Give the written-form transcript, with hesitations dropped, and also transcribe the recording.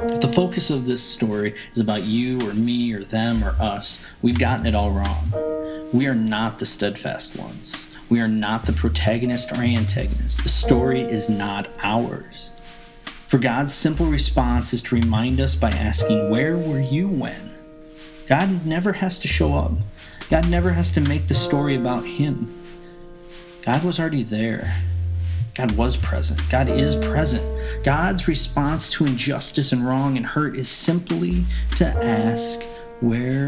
If the focus of this story is about you or me or them or us, we've gotten it all wrong. We are not the steadfast ones. We are not the protagonist or antagonist. The story is not ours. For God's simple response is to remind us by asking, where were you when? God never has to show up. God never has to make the story about him. God was already there. God was present. God is present. God's response to injustice and wrong and hurt is simply to ask, where